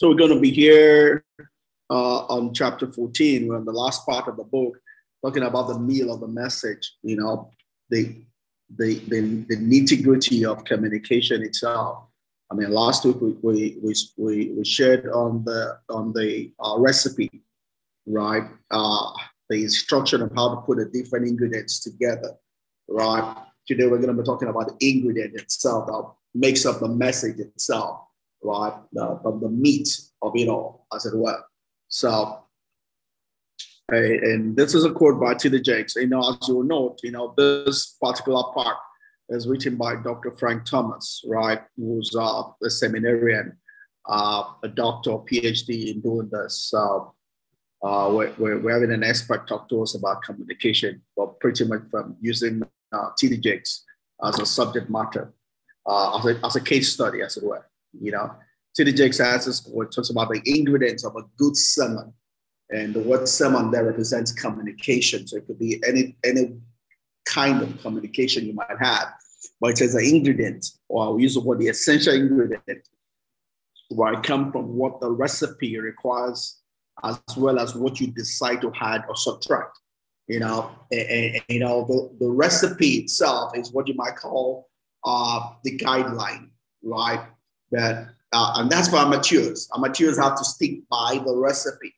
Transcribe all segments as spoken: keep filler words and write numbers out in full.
So we're going to be here uh, on chapter fourteen. We're on the last part of the book, talking about the meal of the message, you know, the the the, the nitty-gritty of communication itself. I mean, last week we we we, we shared on the on the uh, recipe, right? Uh, the instruction of how to put the different ingredients together, right? Today we're going to be talking about the ingredient itself that makes up the message itself, right? The, the, the meat of it all, as it were. So, and this is a quote by T D Jakes. You know, as you will note, you know, this particular part is written by Doctor Frank Thomas, right? Who's uh, a seminarian, uh, a doctor, PhD in doing this. Uh, uh, we're, we're having an expert talk to us about communication, but pretty much from using uh, T D Jakes as a subject matter, uh, as, a, as a case study, as it were. You know, T D Jakes has this quote, talks about the ingredients of a good sermon. And the word sermon there represents communication. So it could be any, any kind of communication you might have, but it says an ingredient, or I'll use the word the essential ingredient, where it comes from what the recipe requires, as well as what you decide to add or subtract. You know, and, and, you know the, the recipe itself is what you might call uh, the guideline, right? That, uh, and that's for amateurs. Amateurs have to stick by the recipe,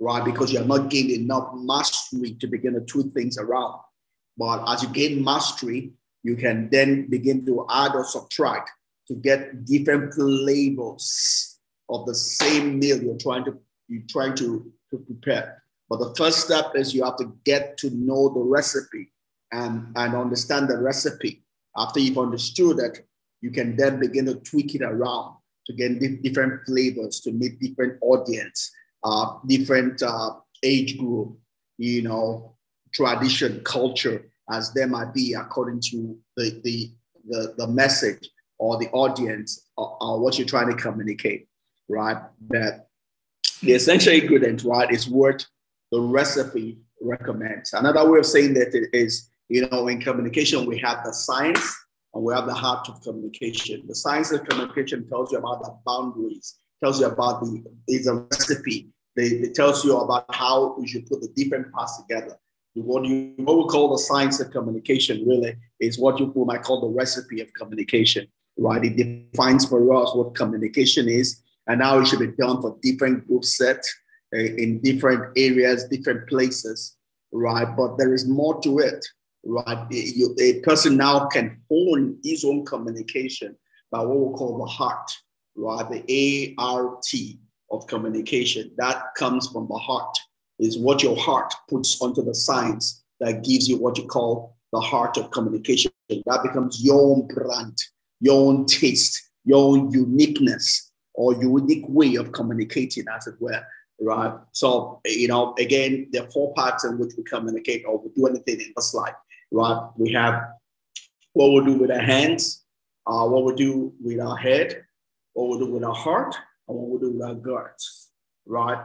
right? Because you're not gaining enough mastery to begin to tweak things around. But as you gain mastery, you can then begin to add or subtract to get different flavors of the same meal you're trying to you're trying to, to prepare. But the first step is you have to get to know the recipe and, and understand the recipe. After you've understood it, you can then begin to tweak it around to get different flavors, to meet different audience, uh, different uh, age group, you know, tradition, culture, as there might be, according to the, the, the, the message or the audience or, or what you're trying to communicate, right? That the essential ingredient, right, is what the recipe recommends. Another way of saying that is, you know, in communication, we have the science and we have the heart of communication. The science of communication tells you about the boundaries, tells you about the, is a recipe. They, it tells you about how you should put the different parts together. What you what we call the science of communication really is what you might call the recipe of communication, right? It defines for us what communication is and how it should be done for different group sets uh, in different areas, different places, right? But there is more to it, right? It, you, a person now can own his own communication by what we call the heart, right? The A R T of communication. That comes from the heart. Is what your heart puts onto the science that gives you what you call the heart of communication. That becomes your own brand, your own taste, your own uniqueness, or unique way of communicating, as it were, right? So, you know, again, there are four parts in which we communicate or we do anything in this life, right? We have what we do with our hands, uh, what we do with our head, what we do with our heart, and what we do with our gut, right?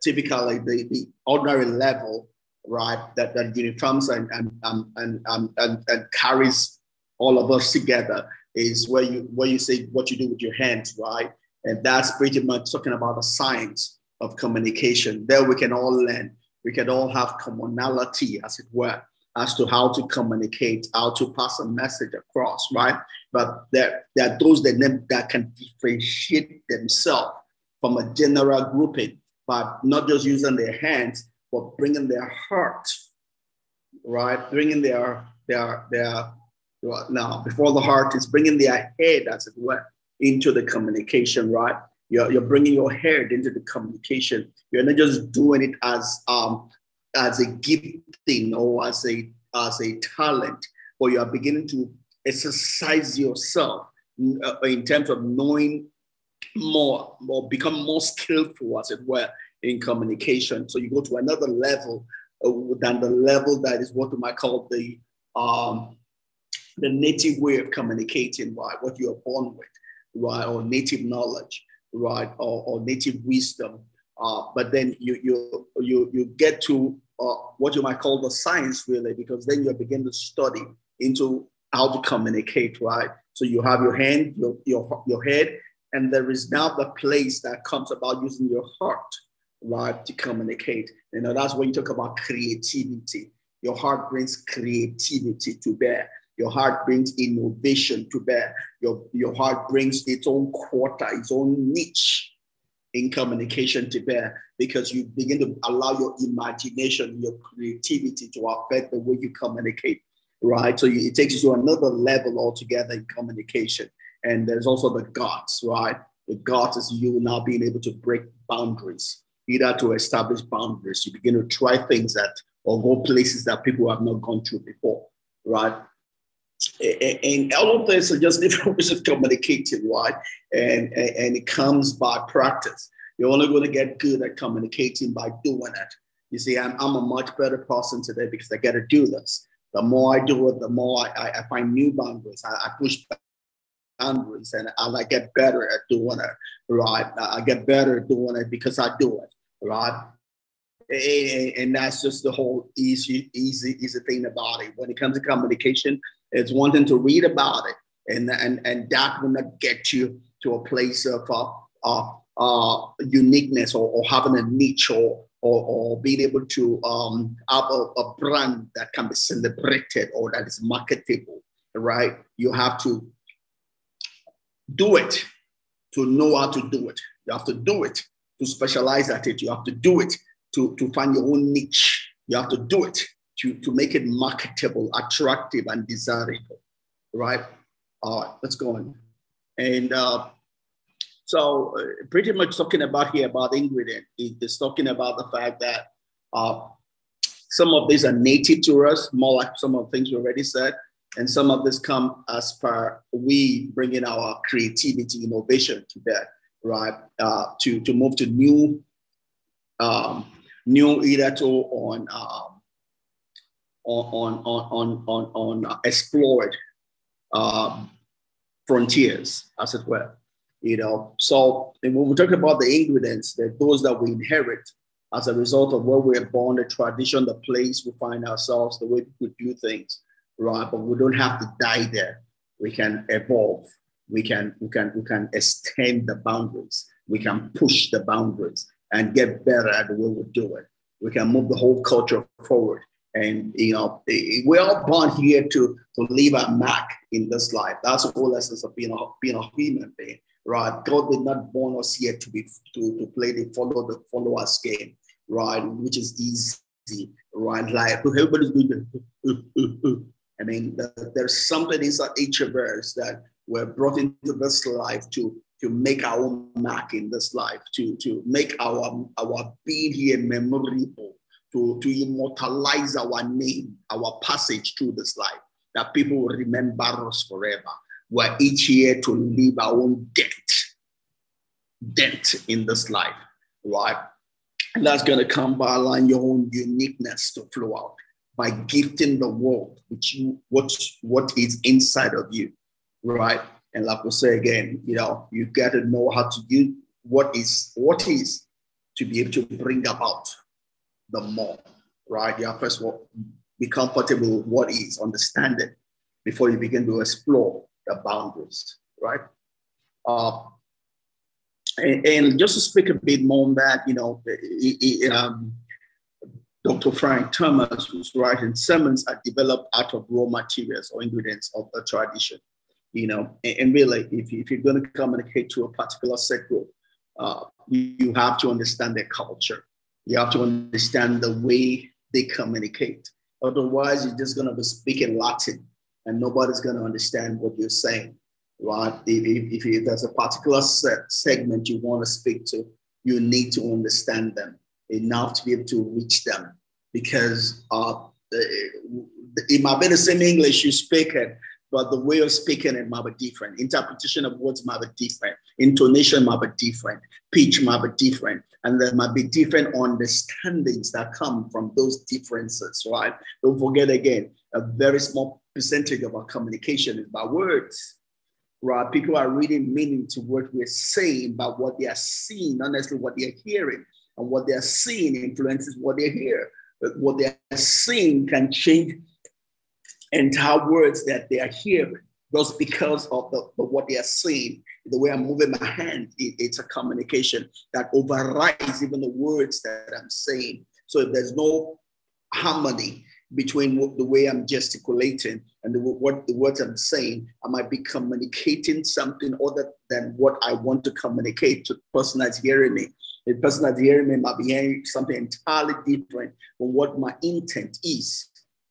Typically the, the ordinary level, right, that, that uniforms and and, and, and, and and carries all of us together is where you where you say what you do with your hands, right? And that's pretty much talking about the science of communication. There we can all learn. We can all have commonality, as it were, as to how to communicate, how to pass a message across, right? But there, there are those that, that can differentiate themselves from a general grouping, but not just using their hands, but bringing their heart, right? Bringing their, their, their, well, now before the heart is bringing their head, as it were, into the communication, right? You're, you're bringing your head into the communication. You're not just doing it as, um, as a gifting or as a, as a talent, but you are beginning to exercise yourself in, uh, in terms of knowing more or become more skillful, as it were, in communication. So you go to another level uh, than the level that is what we might call the um, the native way of communicating, right? What you are born with, right? Or native knowledge, right? Or, or native wisdom. Uh, but then you you you you get to uh, what you might call the science, really, because then you begin to study into how to communicate, right? So you have your hand, your your your head, And there is now the place that comes about using your heart, right, to communicate. You know, that's when you talk about creativity. Your heart brings creativity to bear. Your heart brings innovation to bear. Your, your heart brings its own quarter, its own niche in communication to bear, because you begin to allow your imagination, your creativity to affect the way you communicate, right? So you, it takes you to another level altogether in communication. And there's also the guts, right? The guts is you now being able to break boundaries, either to establish boundaries. You begin to try things that, or go places that people have not gone through before, right? And all of this are just different ways of communicating, right? And, and, and it comes by practice. You're only going to get good at communicating by doing it. You see, I'm, I'm a much better person today because I got to do this. The more I do it, the more I, I find new boundaries. I, I push back boundaries, and I, I get better at doing it, right? I get better at doing it because I do it, right? And, and that's just the whole easy, easy, easy thing about it. When it comes to communication, it's one thing to read about it, and, and, and that will not get you to a place of uh, uh, uh, uniqueness, or, or having a niche, or, or, or being able to um, have a, a brand that can be celebrated or that is marketable, right? You have to do it to know how to do it. You have to do it to specialize at it. You have to do it to, to find your own niche. You have to do it to, to make it marketable, attractive, and desirable, right? All right, let's go on. And uh, so uh, pretty much talking about here about ingredient, it is talking about the fact that uh, some of these are native to us, more like some of the things we already said, and some of this come as per we bringing our creativity, innovation to that, right? Uh, to, to move to new, um, new either to on, um, on, on, on, on, on explored um, frontiers, as it were, you know. So when we talk about the ingredients, that those that we inherit as a result of where we're born, the tradition, the place we find ourselves, the way we do things, right? But we don't have to die there. We can evolve. We can, we can, we can extend the boundaries. We can push the boundaries and get better at the way we do it. We can move the whole culture forward. And, you know, we're all born here to, to leave a mark in this life. That's the whole essence of being a, being a human being, right? God did not born us here to be to, to play the follow the followers game, right? Which is easy, right? Like everybody's doing the, I mean, there's something inside each of us that we're brought into this life to to make our own mark in this life, to to make our our being here memorable. To, to immortalize our name, our passage through this life, that people will remember us forever. We're each here to leave our own dent, dent in this life, right? And that's gonna come by allowing your own uniqueness to flow out, by gifting the world which you, what, what is inside of you, right? And like we say again, you know, you gotta know how to use what is, what is to be able to bring about the more, right? You have first of all, be comfortable with what is, understand it before you begin to explore the boundaries, right? Uh, and, and just to speak a bit more on that, you know, it, it, um, Doctor Frank Thomas was writing, sermons are developed out of raw materials or ingredients of a tradition, you know, and, and really, if, if you're going to communicate to a particular sector, uh, you, you have to understand their culture. You have to understand the way they communicate. Otherwise, you're just going to be speaking Latin and nobody's going to understand what you're saying, right? If, if, if there's a particular segment you want to speak to, you need to understand them enough to be able to reach them, because uh, it might be the same English you speak it, but the way of speaking it might be different. Interpretation of words might be different. Intonation might be different. Pitch might be different. And there might be different understandings that come from those differences, right? Don't forget again, a very small percentage of our communication is by words, right? People are reading meaning to what we're saying, but what they are seeing, not necessarily what they're hearing. And what they're seeing influences what they hear. But what they're seeing can change entire words that they are hearing just because of the, the, what they are seeing the way I'm moving my hand, it, it's a communication that overrides even the words that I'm saying. So if there's no harmony between what, the way I'm gesticulating and the, what the words I'm saying, I might be communicating something other than what I want to communicate to the person that's hearing me. The person that's hearing me might be hearing something entirely different from what my intent is,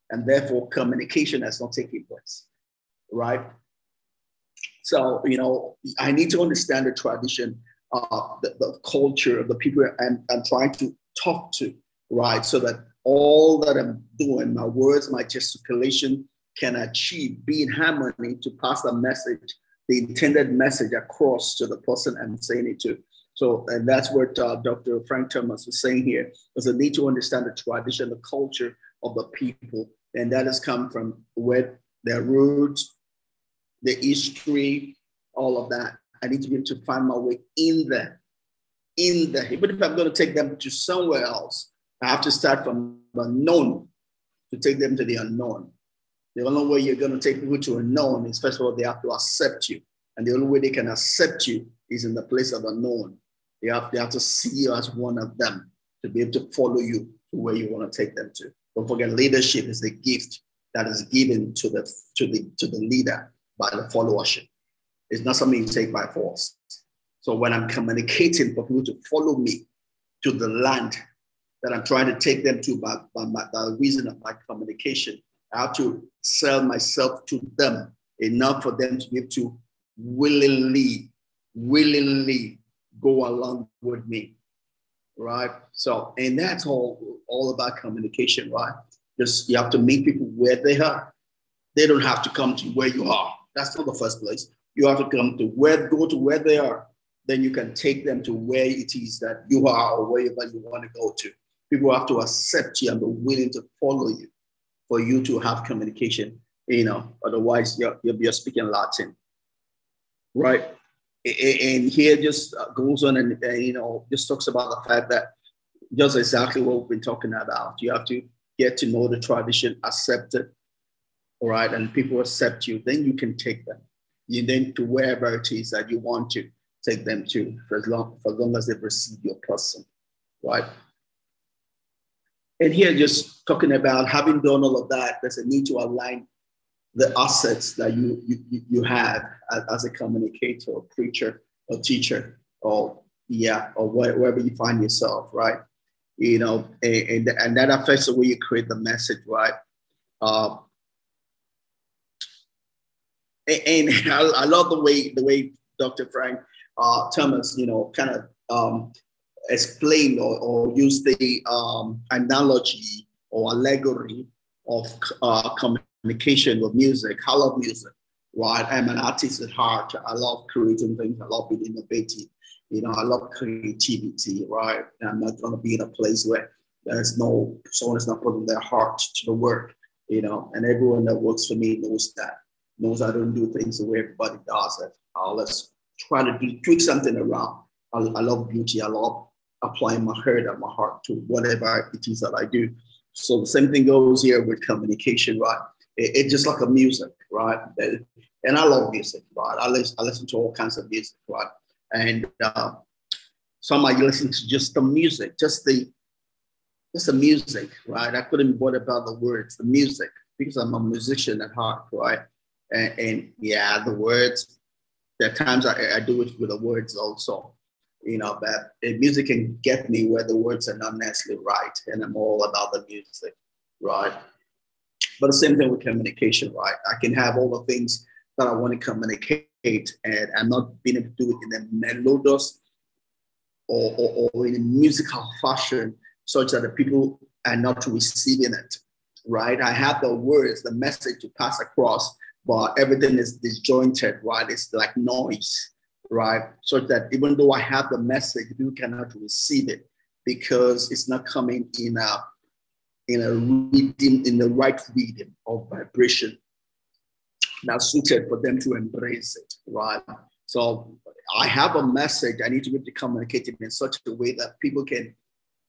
and therefore communication has not taken place, right? So, you know, I need to understand the tradition, uh, the, the culture of the people I'm, I'm trying to talk to, right? So that all that I'm doing, my words, my gesticulation can achieve, be in harmony to pass the message, the intended message across to the person I'm saying it to. So, and that's what uh, Doctor Frank Thomas was saying here, was the need to understand the tradition, the culture of the people. And that has come from where their roots, the history, all of that. I need to be able to find my way in there, in there. But if I'm going to take them to somewhere else, I have to start from the known to take them to the unknown. The only way you're going to take people to unknown is, first of all, they have to accept you. And the only way they can accept you is in the place of unknown. They have, they have to see you as one of them to be able to follow you to where you want to take them to. Don't forget, leadership is the gift that is given to the, to the, to the leader by the followership. It's not something you take by force. So when I'm communicating for people to follow me to the land that I'm trying to take them to by, by, my, by reason of my communication, I have to sell myself to them enough for them to be able to willingly, willingly go along with me, right? So, and that's all, all about communication, right? Just you have to meet people where they are. They don't have to come to where you are. That's not the first place. You have to come to where, go to where they are. Then you can take them to where it is that you are or wherever you want to go to. People have to accept you and be willing to follow you for you to have communication, you know, otherwise you're, you're speaking Latin, right? And here just goes on and, and, you know, just talks about the fact that just exactly what we've been talking about. You have to get to know the tradition, accept it, all right, and people accept you. Then you can take them, you then to wherever it is that you want to take them to, for as long, for as long as they perceive your person, right? And here, just talking about having done all of that, there's a need to align the assets that you, you, you have as, as a communicator, or preacher, or teacher, or yeah, or wherever you find yourself, right? You know, and, and, and that affects the way you create the message, right? Uh, and and I, I love the way, the way Doctor Frank Uh, Thomas, you know, kind of um, explained or, or used the um, analogy or allegory of uh, communication with music. I love music, right? I'm an artist at heart. I love creating things. I love being innovative. You know, I love creativity, right? And I'm not going to be in a place where there's no, someone is not putting their heart to the work, you know, and everyone that works for me knows that, knows I don't do things the way everybody does it. I'll let's try to do, tweak something around. I, I love beauty. I love applying my heart and my heart to whatever it is that I do. So the same thing goes here with communication, right? It, it's just like a music, right? And I love music, right? I listen, I listen to all kinds of music, right? And uh, some I listen to just the music, just the, just the music, right? I couldn't bother about the words, the music, because I'm a musician at heart, right? And, and yeah, the words. There are times I, I do it with the words also, you know, but music can get me where the words are not necessarily right, and I'm all about the music, right? But the same thing with communication, right? I can have all the things that I want to communicate, and I'm not being able to do it in a melodious or, or, or in a musical fashion, such that the people are not receiving it, right? I have the words, the message to pass across, but everything is disjointed, right? It's like noise, right? So that even though I have the message, you cannot receive it because it's not coming in a in a reading, in the right reading or vibration that's suited for them to embrace it, right? So I have a message. I need to be able to communicate it in such a way that people can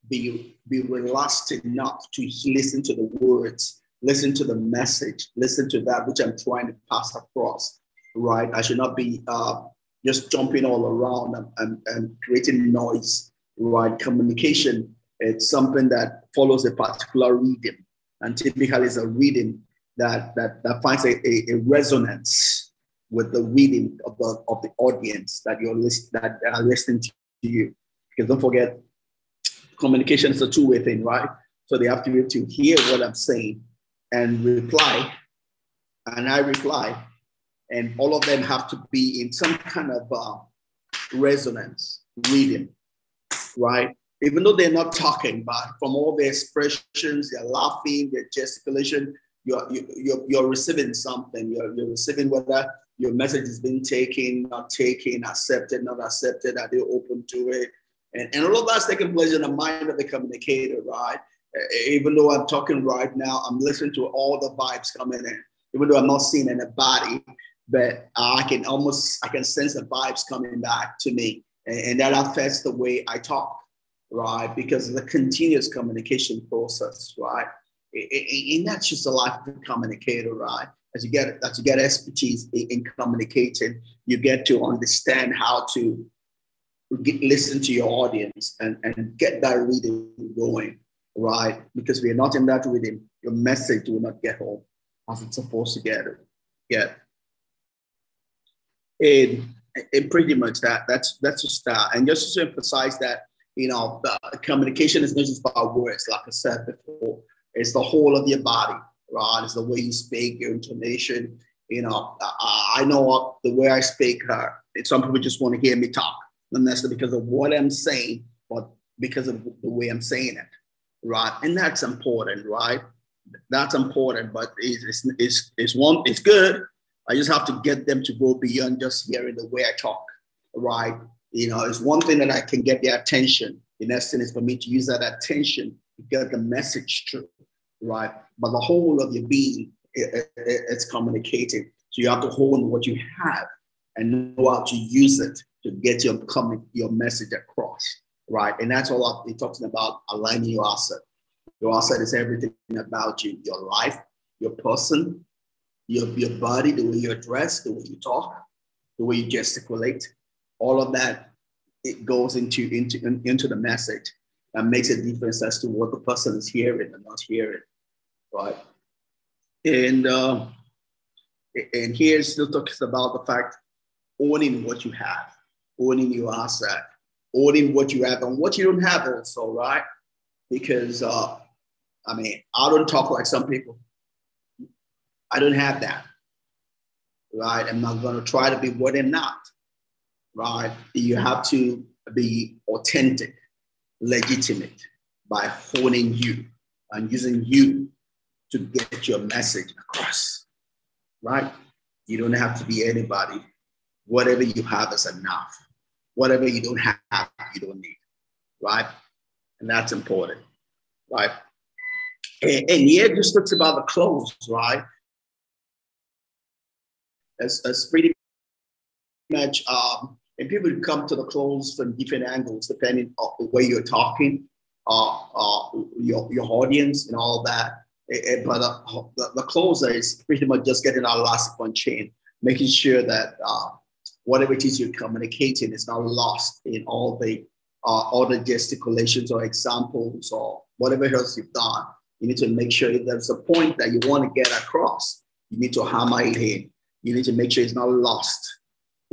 be be relaxed enough to listen to the words, listen to the message, listen to that which I'm trying to pass across, right? I should not be uh, just jumping all around and, and, and creating noise, right? Communication, it's something that follows a particular rhythm, and typically it's a rhythm that, that, that finds a, a, a resonance with the rhythm of the, of the audience that you're list, that are listening to you. Because don't forget, communication is a two-way thing, right? So they have to be able to hear what I'm saying and reply, and I reply, and all of them have to be in some kind of uh, resonance, rhythm, right? Even though they're not talking, but from all their expressions, they're laughing, their gesticulation, you're, you're, you're receiving something. You're, you're receiving whether your message is being taken, not taken, accepted, not accepted, are they open to it? And, and all of that's taking place in the mind of the communicator, right? Even though I'm talking right now, I'm listening to all the vibes coming in. Even though I'm not seeing anybody, but I can almost, I can sense the vibes coming back to me. And, and that affects the way I talk, right? Because of the continuous communication process, right? And that's just a life of a communicator, right? As you get, as you get expertise in, in communicating, you get to understand how to get, listen to your audience and, and get that rhythm going, right? Because if you're not in that rhythm, your message will not get home as it's supposed to get. Yeah. And, and pretty much that, that's, that's a start. And just to emphasize that, you know, the communication is not just about words, like I said before. It's the whole of your body, right? It's the way you speak, your intonation. You know, I, I know the way I speak, uh, some people just want to hear me talk, not necessarily because of what I'm saying, but because of the way I'm saying it, right? And that's important, right? That's important, but it's, it's, it's one, it's good. I just have to get them to go beyond just hearing the way I talk, right? You know, it's one thing that I can get their attention. The next thing is for me to use that attention to get the message through, right? But the whole of your being, it, it, it's communicating. So you have to hold on what you have and know how to use it to get your, your message across, right? And that's all I'm talking about, aligning your asset. Your asset is everything about you, your life, your person, your, your body, the way you dress, the way you talk, the way you gesticulate. All of that, it goes into, into, in, into the message and makes a difference as to what the person is hearing and not hearing, right? And, uh, and here it still talks about the fact owning what you have, owning your asset, owning what you have and what you don't have also, right? Because, uh, I mean, I don't talk like some people. I don't have that, right? I'm not gonna try to be what I'm not. Right, you have to be authentic, legitimate by honing you and using you to get your message across. Right, you don't have to be anybody. Whatever you have is enough. Whatever you don't have, you don't need. Right, and that's important. Right, and, and here it just talks about the clothes. Right, that's that's pretty much. Um, And people come to the clothes from different angles, depending on the way you're talking, uh, uh, your, your audience and all that. It, it, but uh, the, the clothes is pretty much just getting our last one chain, making sure that uh, whatever it is you're communicating is not lost in all the, uh, all the gesticulations or examples or whatever else you've done. You need to make sure if there's a point that you want to get across, you need to hammer it in. You need to make sure it's not lost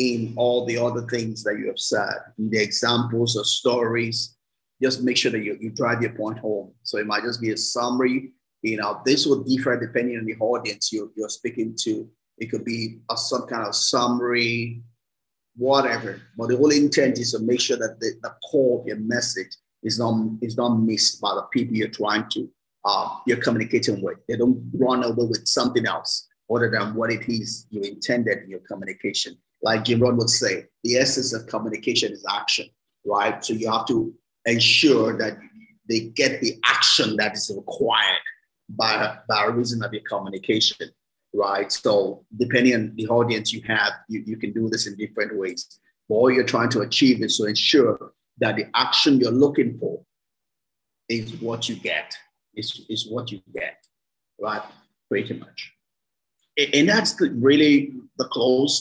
in all the other things that you have said, in the examples or stories. Just make sure that you, you drive your point home. So it might just be a summary. You know, this will differ depending on the audience you're, you're speaking to. It could be a, some kind of summary, whatever. But the whole intent is to make sure that the, the core of your message is not, is not missed by the people you're trying to, uh, you're communicating with. They don't run over with something else other than what it is you intended in your communication. Like Jim Rohn would say, the essence of communication is action, right? So you have to ensure that they get the action that is required by, by reason of your communication, right? So depending on the audience you have, you, you can do this in different ways. But all you're trying to achieve is to ensure that the action you're looking for is what you get, is, is what you get, right? Pretty much. And that's the, really the close